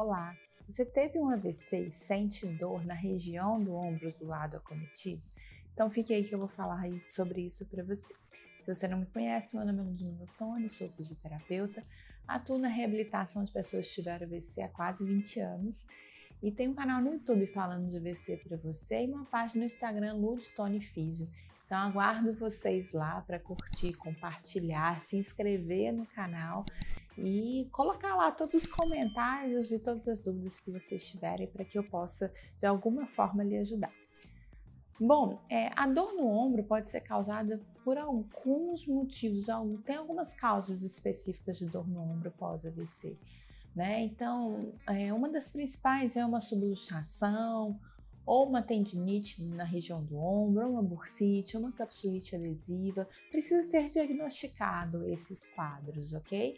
Olá, você teve um AVC e sente dor na região do ombro do lado acometido? Então fique aí que eu vou falar aí sobre isso para você. Se você não me conhece, meu nome é Ludmila Toni, sou fisioterapeuta, atuo na reabilitação de pessoas que tiveram AVC há quase 20 anos e tenho um canal no YouTube falando de AVC para você e uma página no Instagram Ludtoni Físio. Então aguardo vocês lá para curtir, compartilhar, se inscrever no canal e colocar lá todos os comentários e todas as dúvidas que vocês tiverem para que eu possa de alguma forma lhe ajudar. Bom, a dor no ombro pode ser causada por alguns motivos, tem algumas causas específicas de dor no ombro pós AVC, né? Então, uma das principais é uma subluxação, ou uma tendinite na região do ombro, ou uma bursite, ou uma capsulite adesiva. Precisa ser diagnosticado esses quadros, ok?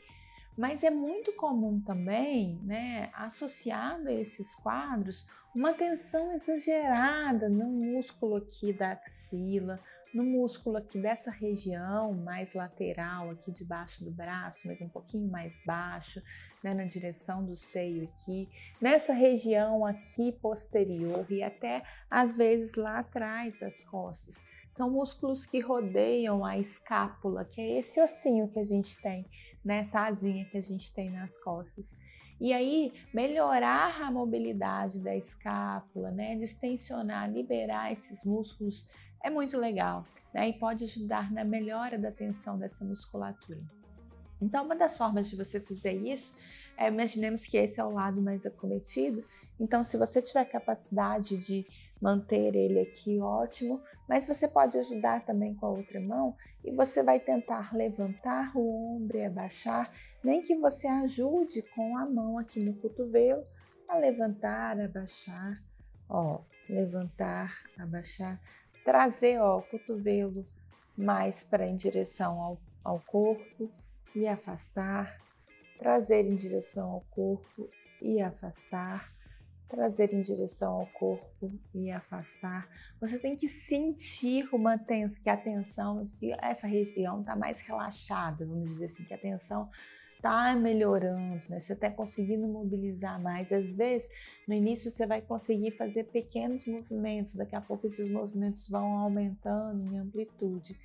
Mas é muito comum também, né, associado a esses quadros, uma tensão exagerada no músculo aqui da axila, no músculo aqui dessa região mais lateral, aqui debaixo do braço, mas um pouquinho mais baixo, né, na direção do seio aqui, nessa região aqui posterior e até às vezes lá atrás das costas. São músculos que rodeiam a escápula, que é esse ossinho que a gente tem, nessa asinha que a gente tem nas costas. E aí, melhorar a mobilidade da escápula, né, distensionar, liberar esses músculos é muito legal, né, e pode ajudar na melhora da tensão dessa musculatura. Então, uma das formas de você fazer isso é, imaginemos que esse é o lado mais acometido, então se você tiver capacidade de manter ele aqui, ótimo, mas você pode ajudar também com a outra mão e você vai tentar levantar o ombro e abaixar, nem que você ajude com a mão aqui no cotovelo a levantar, abaixar, ó, levantar, abaixar, trazer, ó, o cotovelo mais para em direção ao corpo e afastar, trazer em direção ao corpo e afastar, trazer em direção ao corpo e afastar. Você tem que sentir uma tensão, que a tensão, que essa região está mais relaxada, vamos dizer assim, que a tensão está melhorando, né? Você está conseguindo mobilizar mais. Às vezes, no início, você vai conseguir fazer pequenos movimentos, daqui a pouco esses movimentos vão aumentando em amplitude.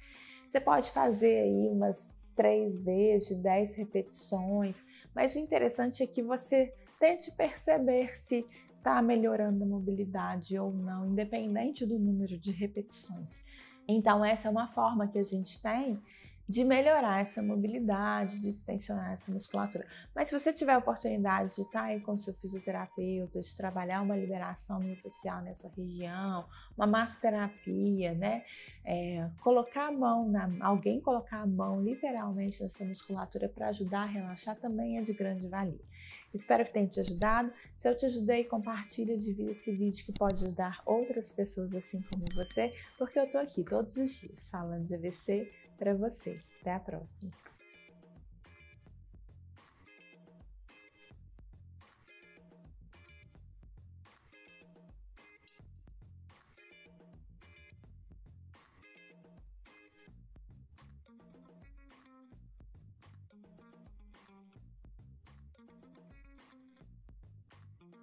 Você pode fazer aí umas 3 vezes, de 10 repetições, mas o interessante é que você tente perceber se está melhorando a mobilidade ou não, independente do número de repetições. Então, essa é uma forma que a gente tem de melhorar essa mobilidade, de distensionar essa musculatura. Mas se você tiver a oportunidade de estar aí com seu fisioterapeuta, de trabalhar uma liberação miofascial nessa região, uma massoterapia, né? Alguém colocar a mão literalmente nessa musculatura para ajudar a relaxar também é de grande valia. Espero que tenha te ajudado. Se eu te ajudei, compartilha, divida esse vídeo que pode ajudar outras pessoas assim como você, porque eu tô aqui todos os dias falando de AVC, para você. Até a próxima!